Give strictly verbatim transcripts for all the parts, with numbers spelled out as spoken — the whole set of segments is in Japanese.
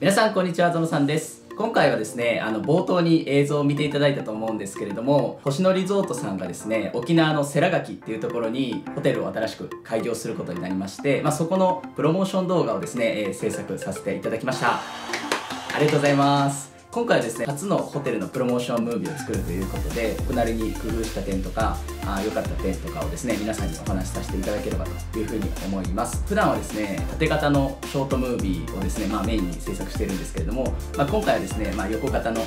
皆さんこんにちは、ゾノさんです。今回はですね、あの冒頭に映像を見ていただいたと思うんですけれども、星野リゾートさんがですね、沖縄の世良垣っていうところにホテルを新しく開業することになりまして、まあ、そこのプロモーション動画をですね、えー、制作させていただきました。ありがとうございます。今回はですね、初のホテルのプロモーションムービーを作るということで、僕なりに工夫した点とか良かった点とかをですね、皆さんにお話しさせていただければというふうに思います。普段はですね、縦型のショートムービーをですね、まあ、メインに制作しているんですけれども、まあ、今回はですね、まあ、横型の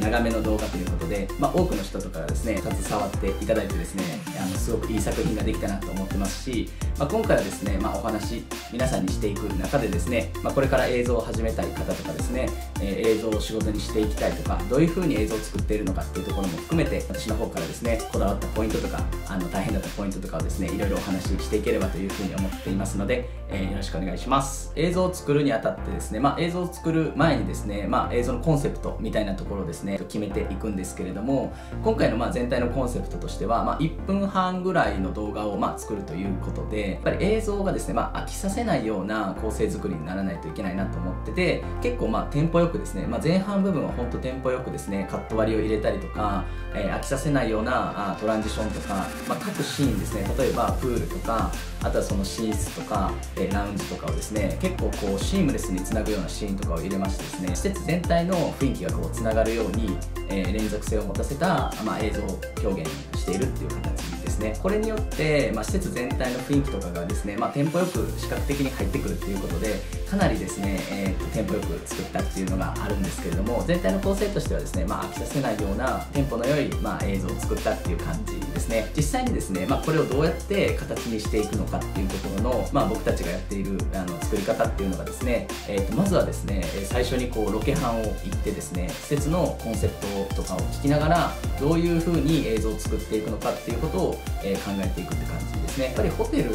長めの動画ということで、まあ、多くの人とかがですね携わっていただいてですね、あのすごくいい作品ができたなと思ってますし、まあ、今回はですね、まあ、お話皆さんにしていく中でですね、まあ、これから映像を始めたい方とかですね、えー、映像を仕事にしていきたいとか、どういう風に映像を作っているのかっていうところも含めて、私の方からですねこだわったポイントとか、あの大変だったポイントとかをですねいろいろお話ししていければという風に思っていますので、えー、よろしくお願いします。映像を作るにあたってですね、まあ、映像を作る前にですね、まあ、映像のコンセプトみたいなところですね決めていくんですけれども、今回のまあ全体のコンセプトとしては、まあ、いっぷんはんぐらいの動画をまあ作るということで、やっぱり映像がですね、まあ、飽きさせないような構成作りにならないといけないなと思ってて、結構まあテンポよくですね、まあ、前半部分はほんとテンポよくですねカット割りを入れたりとか、えー、飽きさせないようなトランジションとか、まあ、各シーンですね、例えばプールとか、あとはその寝室とか、えー、ラウンジとかをですね結構こうシームレスにつなぐようなシーンとかを入れましてですね、施設全体の雰囲気がこうつながるように、えー、連続性を持たせた、まあ、映像表現しているっていう形ですね。これによって、まあ、施設全体の雰囲気とかがですね、まあ、テンポよく視覚的に入ってくるっていうことで、かなりですね、えー、とテンポよく作ったっていうのがあるんですけれども、全体の構成としてはですね、まあ、飽きさせないようなテンポの良い、まあ、映像を作ったっていう感じですね。実際にですね、まあ、これをどうやって形にしていくのかっていうところの、まあ、僕たちがやっているあの作り方っていうのがですね、えー、とまずはですね、最初にこうロケハンを行ってですね、施設のコンセプトとかを聞きながら、どういう風に映像を作っていくのかっていうことを考えていくって感じですね。やっぱりホテル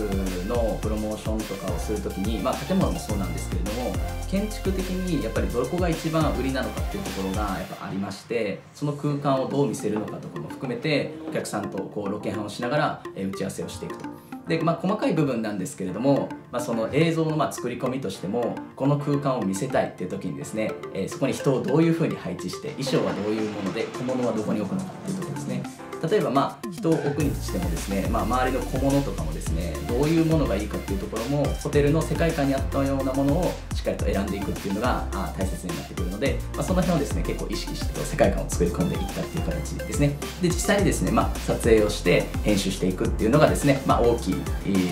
のプロモーションとかをするときに、まあ、建物もそうなんですけれども、建築的にやっぱりどこが一番売りなのかっていうところがやっぱありまして、その空間をどう見せるのかとかも含めて、お客さんとこうロケハンをしながら打ち合わせをしていくと。でまあ、細かい部分なんですけれども、まあ、その映像のまあ作り込みとしても、この空間を見せたいっていう時にですね、えー、そこに人をどういう風に配置して、衣装はどういうもので、小物はどこに置くのかっていうところですね。例えばまあ人を置くにしてもですね、まあ、周りの小物とかもですね、どういうものがいいかっていうところも、ホテルの世界観に合ったようなものをしっかりと選んでいくっていうのが大切になってくるので、まあ、その辺をですね結構意識して世界観を作り込んでいったっていう形ですね。で実際にですね、まあ、撮影をして編集していくっていうのがですね、まあ、大きい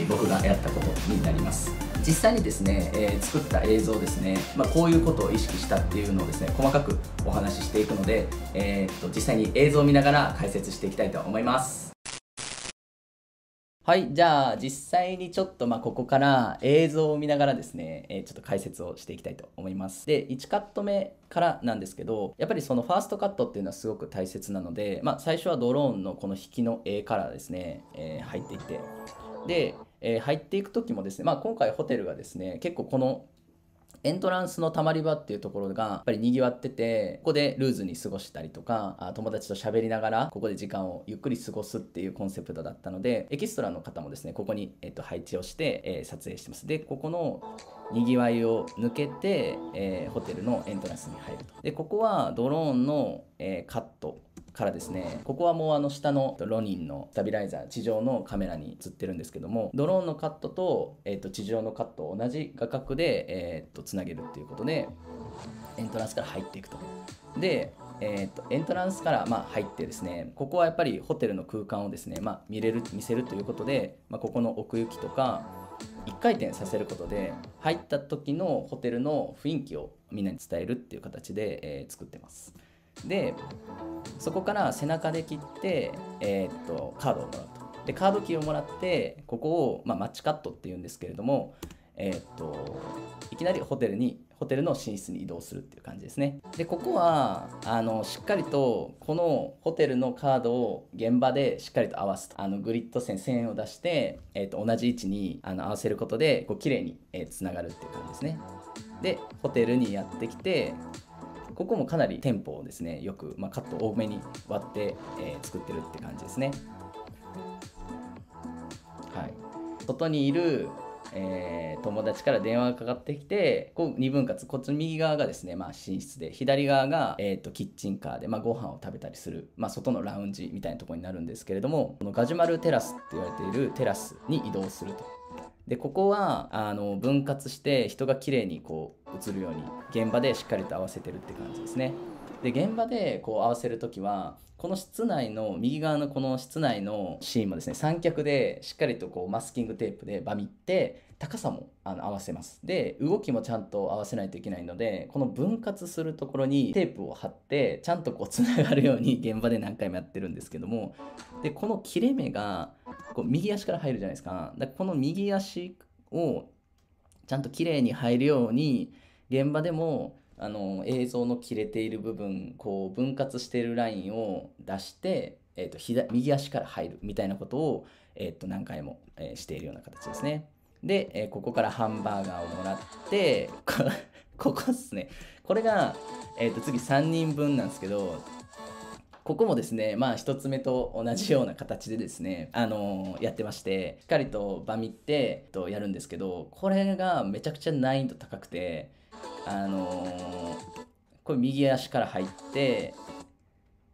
僕がやったことになります。実際にですね、えー、作った映像ですね、まあ、こういうことを意識したっていうのをですね細かくお話ししていくので、えー、っと実際に映像を見ながら解説していきたいと思います。はい、じゃあ実際にちょっとまあここから映像を見ながらですね、えー、ちょっと解説をしていきたいと思います。でいちカット目からなんですけど、やっぱりそのファーストカットっていうのはすごく大切なので、まあ、最初はドローンのこの引きの絵からですね、えー、入っていってでえー、入っていく時もですね、まあ、今回ホテルがですね結構このエントランスのたまり場っていうところがやっぱりにぎわってて、ここでルーズに過ごしたりとか、友達と喋りながらここで時間をゆっくり過ごすっていうコンセプトだったので、エキストラの方もですねここに、えっと、配置をして、えー、撮影してます。でここのにぎわいを抜けて、えー、ホテルのエントランスに入ると。でここはドローンの、えー、カットからですね、ここはもうあの下のロニンのスタビライザー、地上のカメラに映ってるんですけども、ドローンのカット と,、えー、と地上のカットを同じ画角で、えー、とつなげるっていうことで、エントランスから入っていくと。で、えー、とエントランスからまあ入ってですね、ここはやっぱりホテルの空間をですね、まあ、見れる見せるということで、まあ、ここの奥行きとかいっかい転させることで、入った時のホテルの雰囲気をみんなに伝えるっていう形で、えー、作ってます。でそこから背中で切って、えー、っとカードをもらうと。でカードキーをもらって、ここを、まあ、マッチカットっていうんですけれども、えー、っといきなりホテルにホテルの寝室に移動するっていう感じですね。でここはあのしっかりとこのホテルのカードを現場でしっかりと合わすと、あのグリッド線線を出して、えー、っと同じ位置にあの合わせることでこう綺麗につながるっていう感じですね。でホテルにやってきて、ここもかなりテンポをですねよく、まあ、カット多めに割って、えー、作ってるって感じですね。はい、外にいる、えー、友達から電話がかかってきて、こうにぶんかつ、こっちの右側がですね、まあ、寝室で、左側が、えー、とキッチンカーで、まあ、ご飯を食べたりする、まあ、外のラウンジみたいなところになるんですけれども、このガジュマルテラスって言われているテラスに移動すると。でここはあの分割して人がきれいにこう映るように現場でしっかりと合わせてるって感じですね。で現場でこう合わせる時はこの室内の右側のこの室内のシーンもですね、三脚でしっかりとこうマスキングテープでバミって高さもあの合わせます。で動きもちゃんと合わせないといけないので、この分割するところにテープを貼ってちゃんとこうつながるように現場で何回もやってるんですけども、でこの切れ目がこう右足から入るじゃないですか。だからこの右足をちゃんときれいに入るように現場でもあの映像の切れている部分、こう分割しているラインを出して、えー、と左右足から入るみたいなことを、えー、と何回も、えー、しているような形ですね。で、えー、ここからハンバーガーをもらってここですね、これが、えー、と次さんにんぶんなんですけど、ここもですね、まあひとつめと同じような形でですね、あのー、やってまして、しっかりとバミってとやるんですけど、これがめちゃくちゃ難易度高くて、あのー、これ右足から入って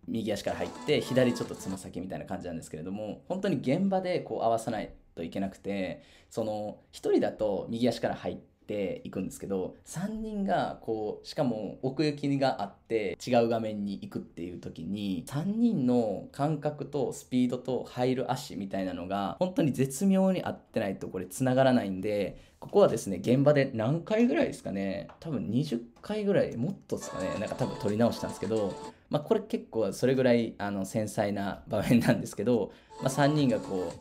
右足から入って左ちょっとつま先みたいな感じなんですけれども、本当に現場でこう合わさないといけなくて、そのひとりだと右足から入ってていくんですけど、さんにんがこうしかも奥行きがあって違う画面に行くっていう時に、さんにんの感覚とスピードと入る足みたいなのが本当に絶妙に合ってないとこれつながらないんで、ここはですね現場で何回ぐらいですかね、多分にじゅっかいぐらい、もっとですかね、なんか多分撮り直したんですけど、まあ、これ結構それぐらいあの繊細な場面なんですけど、まあ、さんにんがこ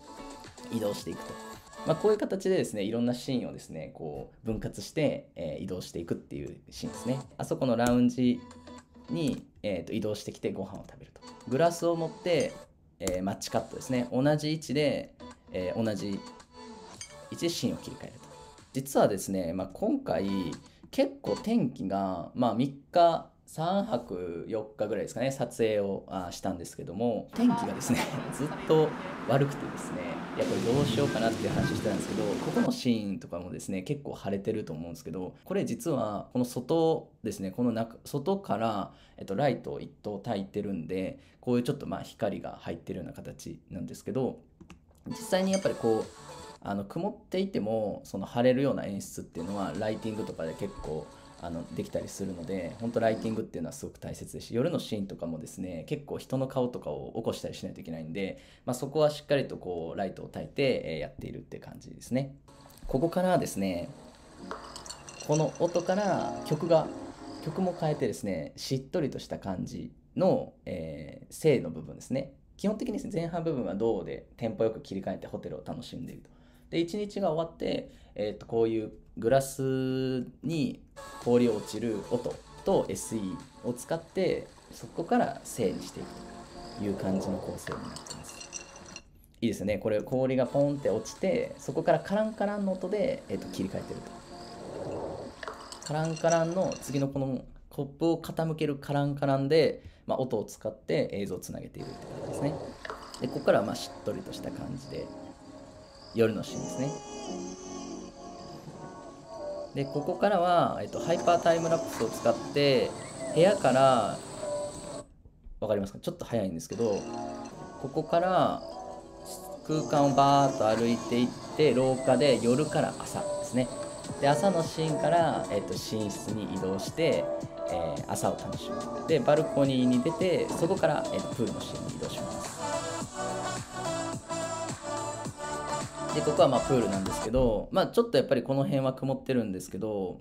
う移動していくと。まあこういう形でですね、いろんなシーンをですねこう分割して、えー、移動していくっていうシーンですね。あそこのラウンジに、えー、と移動してきてご飯を食べると、グラスを持って、えー、マッチカットですね、同じ位置で、えー、同じ位置でシーンを切り替えると。実はですね、まあ、今回結構天気が、まあ、みっかさんぱくよっかぐらいですかね、撮影をあしたんですけども、天気がですねずっと悪くてですね、いやこれどうしようかなっていう話してたんですけど、ここのシーンとかもですね結構晴れてると思うんですけど、これ実はこの外ですね、この中外から、えっと、ライトを一灯焚いてるんで、こういうちょっとまあ光が入ってるような形なんですけど、実際にやっぱりこうあの曇っていてもその晴れるような演出っていうのはライティングとかで結構あのできたりするので、本当ライティングっていうのはすごく大切ですし、夜のシーンとかもですね結構人の顔とかを起こしたりしないといけないんで、まあ、そこはしっかりとこうライトを焚いてやっているって感じですね。ここからですね、この音から曲が曲も変えてですね、しっとりとした感じの、えー、声の部分ですね。基本的に前半部分はドでテンポよく切り替えてホテルを楽しんでいると。でいちにちが終わって、えー、とこういうグラスに氷落ちる音と エスイー を使ってそこから静にしていくという感じの構成になってます。いいですよね、これ氷がポンって落ちてそこからカランカランの音で、えー、と切り替えてると。カランカランの次のこのコップを傾けるカランカランで、まあ、音を使って映像をつなげているって感じですね。でここからはまあしっとりとした感じで夜のシーンですね。でここからは、えっと、ハイパータイムラプスを使って部屋から、分かりますか、ちょっと早いんですけど、ここから空間をバーッと歩いていって廊下で夜から朝ですね。で朝のシーンから、えっと、寝室に移動して、えー、朝を楽しむ。でバルコニーに出てそこから、えっと、プールのシーンに移動します。でここはまあプールなんですけど、まあ、ちょっとやっぱりこの辺は曇ってるんですけど、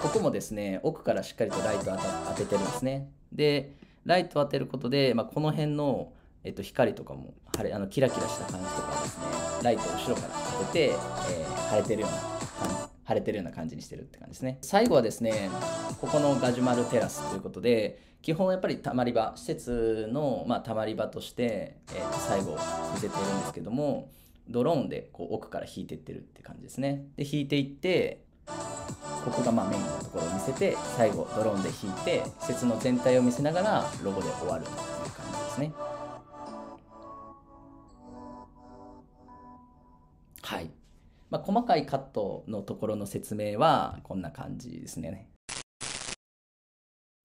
ここもですね奥からしっかりとライト当た当ててるんですね。でライト当てることで、まあ、この辺の、えっと、光とかも晴れあのキラキラした感じとかですね、ライトを後ろから当てて、えー、晴れてるような晴れてるような感じにしてるって感じですね。最後はですねここのガジュマルテラスということで、基本やっぱりたまり場、施設のまあたまり場として、えー、と最後見せてるんですけども、ドローンでこう奥から引いていってるって感じですね。で引いていってここがまあメインのところを見せて、最後ドローンで引いて施設の全体を見せながらロゴで終わるという感じですね。はい、まあ、細かいカットのところの説明はこんな感じですね。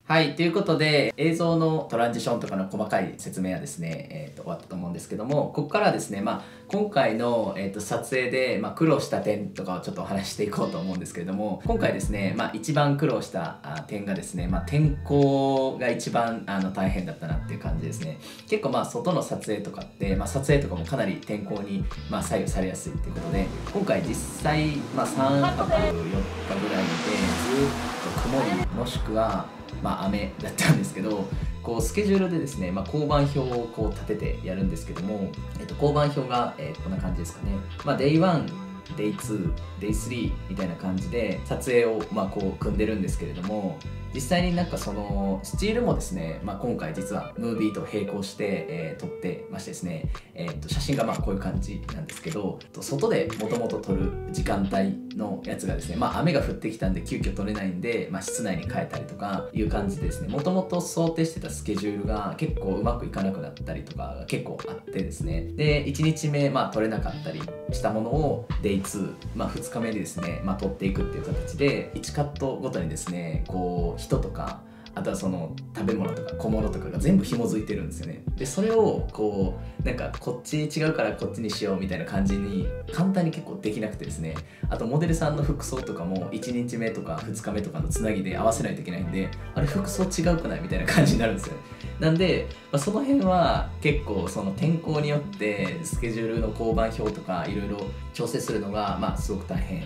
はい、ということで映像のトランジションとかの細かい説明はですね、えー、と終わったと思うんですけども、ここからはですね、まあ、今回の、えー、と撮影で、まあ、苦労した点とかをちょっとお話していこうと思うんですけれども、今回ですね、まあ、一番苦労した点がですね、まあ、天候が一番あの大変だったなっていう感じですね。結構まあ外の撮影とかって、まあ、撮影とかもかなり天候にまあ左右されやすいっていうことで、今回実際、まあ、さんぱくよっかぐらいでずっと曇りもしくはまあ雨だったんですけど、こうスケジュールでですね、まあ、交番表をこう立ててやるんですけども、えっと、交番表が、えー、こんな感じですかね、まあ、デイワン、デイツー、デイスリー みたいな感じで撮影をまあこう組んでるんですけれども、実際になんかそのスチールもですね、まあ、今回実はムービーと並行して、えー、撮ってましてですね、えー、と写真がまあこういう感じなんですけど、外でもともと撮る時間帯のやつがですね、まあ、雨が降ってきたんで急遽撮れないんで、まあ、室内に変えたりとかいう感じでですね、もともと想定してたスケジュールが結構うまくいかなくなったりとかが結構あってですね、でいちにちめ、まあ、撮れなかったりしたものを デイツー、まあ、ふつかめでですね、まあ、撮っていくっていう形でいちカットごとにですね、こう人とか、あとはその食べ物とか小物とかが全部紐づいてるんですよね。でそれをこうなんかこっち違うからこっちにしようみたいな感じに簡単に結構できなくてですね、あとモデルさんの服装とかもいちにちめとかふつかめとかのつなぎで合わせないといけないんで、あれ服装違うくないみたいな感じになるんですよね。なんで、まあ、その辺は結構その天候によってスケジュールの交番表とかいろいろ調整するのがまあすごく大変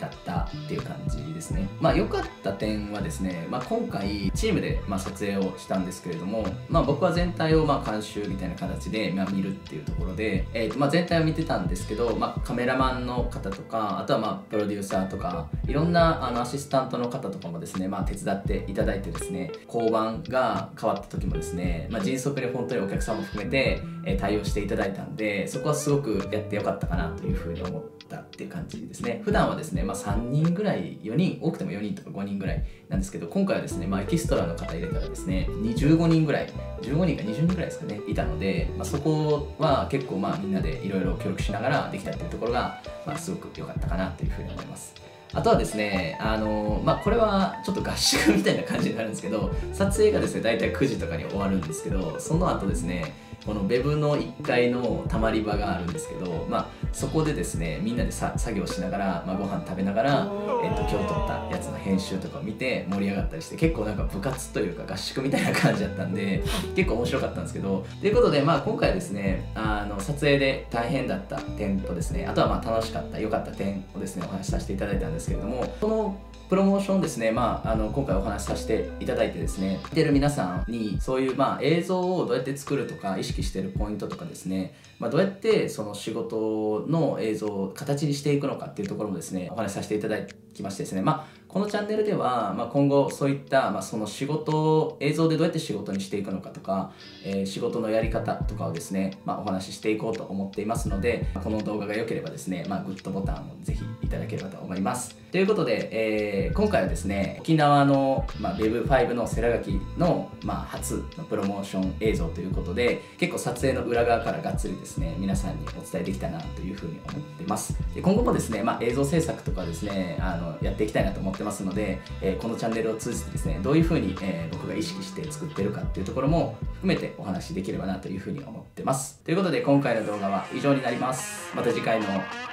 だったっていう感じですね。まあ良かった点はですね、まあ、今回チームでまあ撮影をしたんですけれども、まあ、僕は全体をまあ監修みたいな形でまあ見るっていうところで、えーとまあ全体を見てたんですけど、まあ、カメラマンの方とか、あとはまあプロデューサーとかいろんなあのアシスタントの方とかもですね、まあ、手伝っていただいてですね、交番が変わった時もですね、まあ、迅速に本当にお客さんも含めて対応していただいたんで、そこはすごくやってよかったかなというふうに思ったっていう感じですね。普段はですねまあ、さんにんぐらい、よにん、多くてもよにんとかごにんぐらいなんですけど、今回はですね、まあ、エキストラの方入れたらですねじゅうごにんぐらい、じゅうごにんかにじゅうにんぐらいですかねいたので、まあ、そこは結構まあみんなでいろいろ協力しながらできたっていうところが、まあ、すごく良かったかなというふうに思います。あとはですね、あのー、まあ、これはちょっと合宿みたいな感じになるんですけど、撮影がですね大体くじとかに終わるんですけど、その後ですねこのベブのいっかいのたまり場があるんですけど、まあ、そこでですねみんなでさ作業しながら、まあ、ご飯食べながら、えっと、今日撮ったやつの編集とかを見て盛り上がったりして、結構なんか部活というか合宿みたいな感じだったんで結構面白かったんですけど、ということで、まあ、今回はですねあの撮影で大変だった点とですね、あとはまあ楽しかった良かった点をですねお話しさせていただいたんですけれども、このプロモーションですね、まあ、あの今回お話しさせていただいてですね、見てる皆さんにそういう、まあ、映像をどうやって作るとか意識してるポイントとかですね、まあ、どうやってその仕事の映像を形にしていくのかっていうところもですねお話しさせていただきましてですね、まあ、このチャンネルでは、まあ、今後そういった、まあ、その仕事映像でどうやって仕事にしていくのかとか、えー、仕事のやり方とかをですね、まあ、お話ししていこうと思っていますので、この動画が良ければですね、まあ、グッドボタンをぜひいただければと思います。ということで、えー今回はですね沖縄の、まあ、ウェブファイブ のセラガキの、まあ、初のプロモーション映像ということで、結構撮影の裏側からがっつりですね皆さんにお伝えできたなというふうに思ってます。で今後もですね、まあ、映像制作とかですねあのやっていきたいなと思ってますので、えー、このチャンネルを通じてですねどういうふうに、えー、僕が意識して作ってるかっていうところも含めてお話しできればなというふうに思ってます。ということで今回の動画は以上になります。また次回の動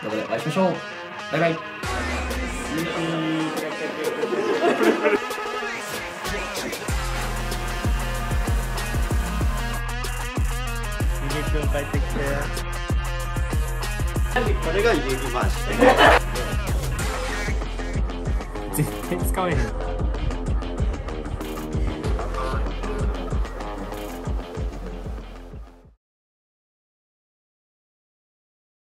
画でお会いしましょう。バイバイ。帰ってきてこれが遊戯マンション絶対使わへん